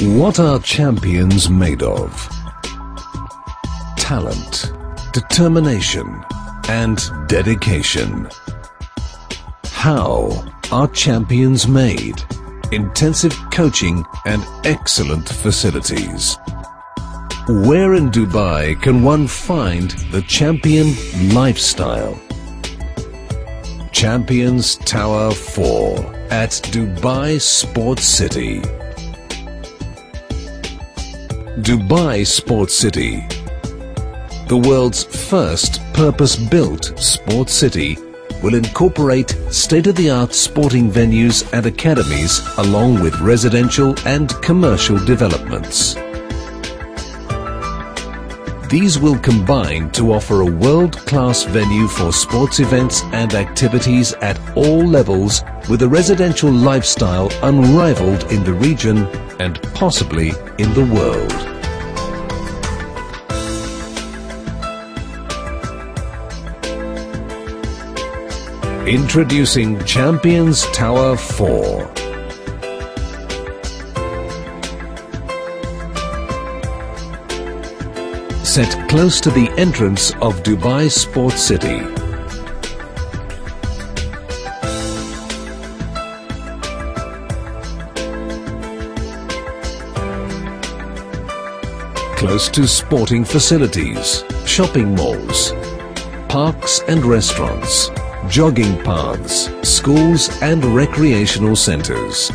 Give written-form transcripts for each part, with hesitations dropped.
What are champions made of? Talent, determination, and dedication. How are champions made? Intensive coaching and excellent facilities. Where in Dubai can one find the champion lifestyle? Champions Tower 4 at Dubai Sports City. Dubai Sports City, the world's first purpose-built sports city, will incorporate state-of-the-art sporting venues and academies along with residential and commercial developments. These will combine to offer a world-class venue for sports events and activities at all levels, with a residential lifestyle unrivaled in the region and possibly in the world. Introducing Champions Tower 4. Set close to the entrance of Dubai Sports City. Close to sporting facilities, shopping malls, parks and restaurants, jogging paths, schools and recreational centers.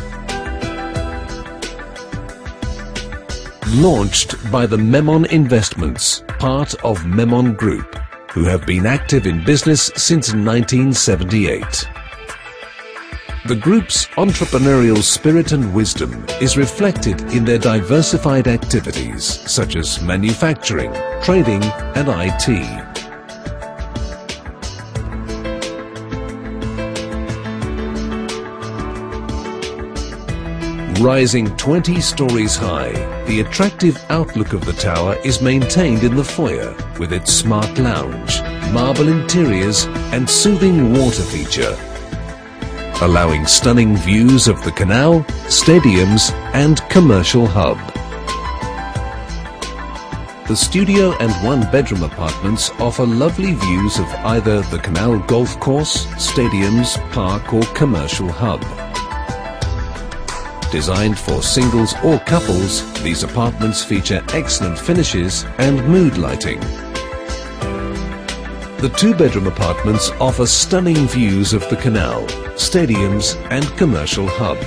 Launched by the Memon Investments, part of Memon Group, who have been active in business since 1978. The group's entrepreneurial spirit and wisdom is reflected in their diversified activities such as manufacturing, trading and IT. Rising 20 stories high, the attractive outlook of the tower is maintained in the foyer with its smart lounge, marble interiors and soothing water feature, allowing stunning views of the canal, stadiums and commercial hub. The studio and one-bedroom apartments offer lovely views of either the canal golf course, stadiums, park or commercial hub. Designed for singles or couples, these apartments feature excellent finishes and mood lighting. The two-bedroom apartments offer stunning views of the canal, stadiums and commercial hub.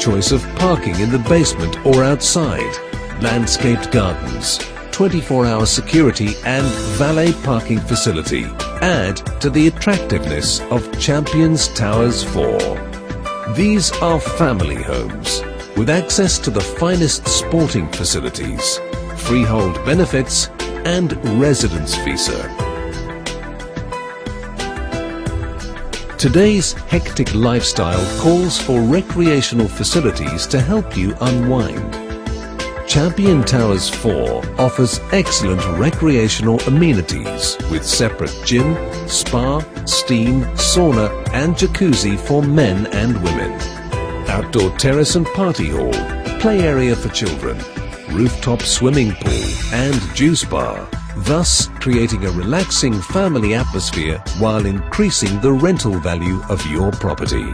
Choice of parking in the basement or outside, landscaped gardens, 24-hour security and valet parking facility add to the attractiveness of Champions Towers 4. These are family homes with access to the finest sporting facilities, freehold benefits and residence visa. Today's hectic lifestyle calls for recreational facilities to help you unwind. Champion Towers 4 offers excellent recreational amenities with separate gym, spa, steam, sauna and jacuzzi for men and women, outdoor terrace and party hall, play area for children, rooftop swimming pool and juice bar, thus creating a relaxing family atmosphere while increasing the rental value of your property.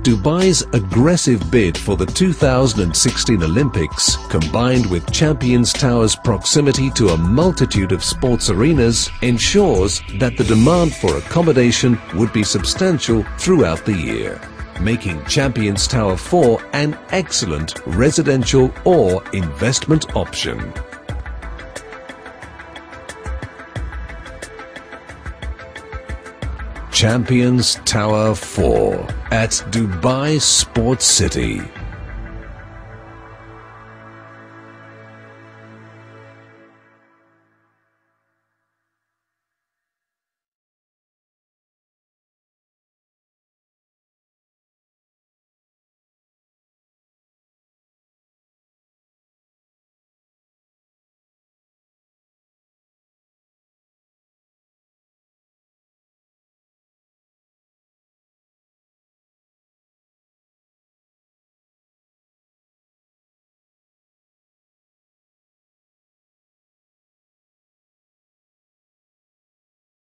Dubai's aggressive bid for the 2016 Olympics, combined with Champions Tower's proximity to a multitude of sports arenas, ensures that the demand for accommodation would be substantial throughout the year, making Champions Tower 4 an excellent residential or investment option. Champions Tower 4 at Dubai Sports City.